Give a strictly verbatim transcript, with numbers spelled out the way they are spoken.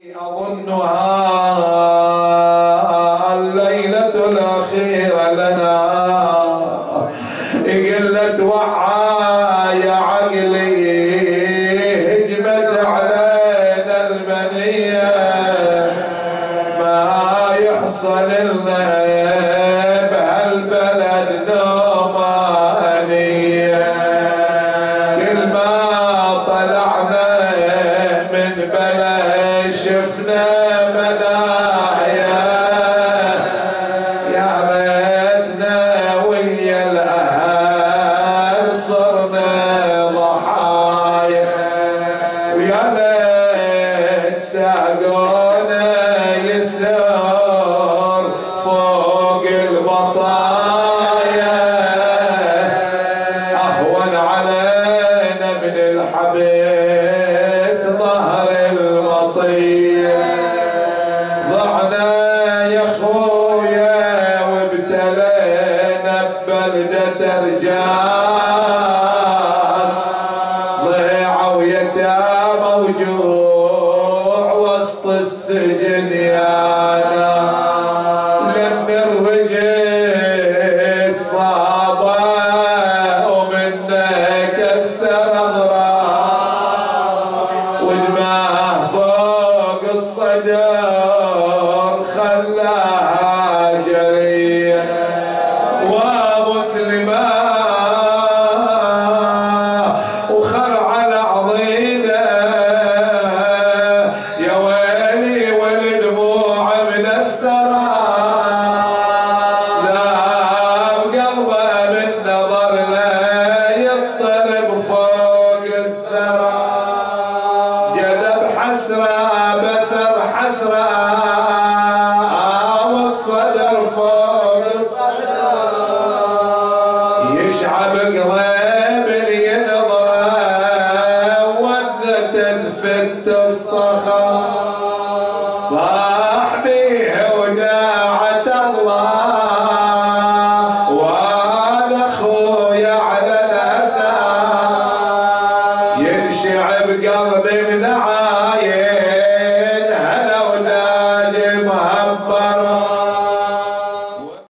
أظنها الليلة الأخيرة لنا قلت وعاي يا عقلي هجمت علينا المنية ما يحصل لنا بهالبلد نومانية كل ما طلعنا من بلد شفنا ملايا يا بيتنا ويا الأهل صرنا ضحايا ويا بيت ساقونا يسار فوق البطايا أهون علينا من الحبس ظهر المطية ضعنا يا خويا وابتلينا ببلدة رجاس ضيعوا يتامى وجوع وسط السجن يانا لم الرجل صعبة ومنا كسر أغراض والماء فوق الصدر خلاها جرية ومسلمة وخرع العضيدة يا ويلي والدموع من الثرى ذاب قلبه بالنظر لا يضطرب فوق الثرى جذب حسرة بثر حسرة يشعب قريب اليد ضرب ودت تفت الصخر صاحبي وداعة الله وانا اخويا على الاثار ينشعب قلبي منعم.